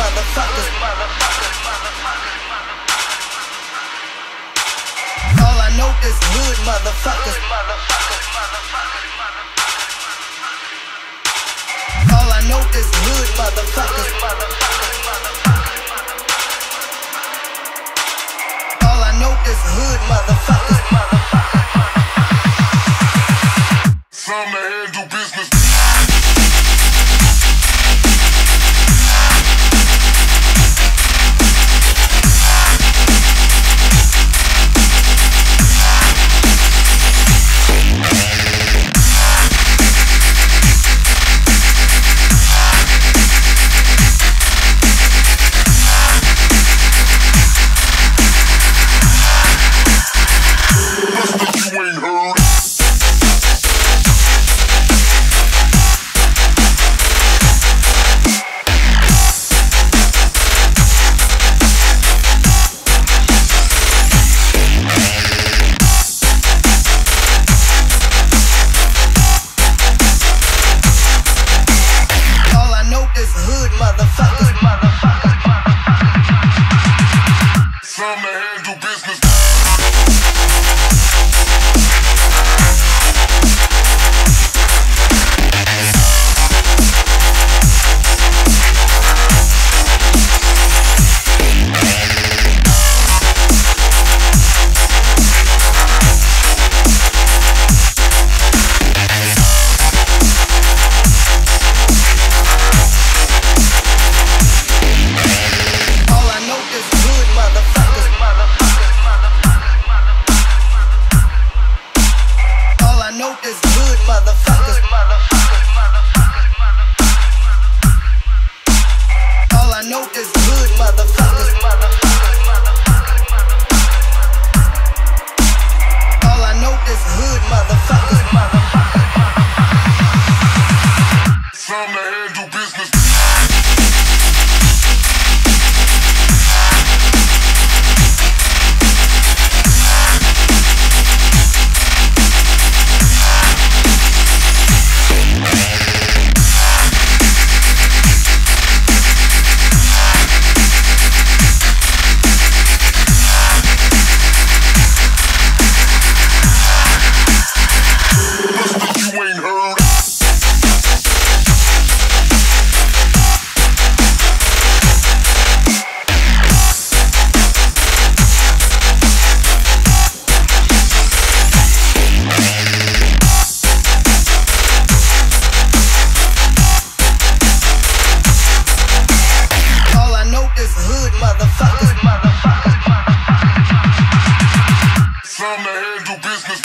motherfuckers. All I know is hood motherfuckers. All I know is hood motherfuckers. All I know is hood motherfuckers. Some that handle business.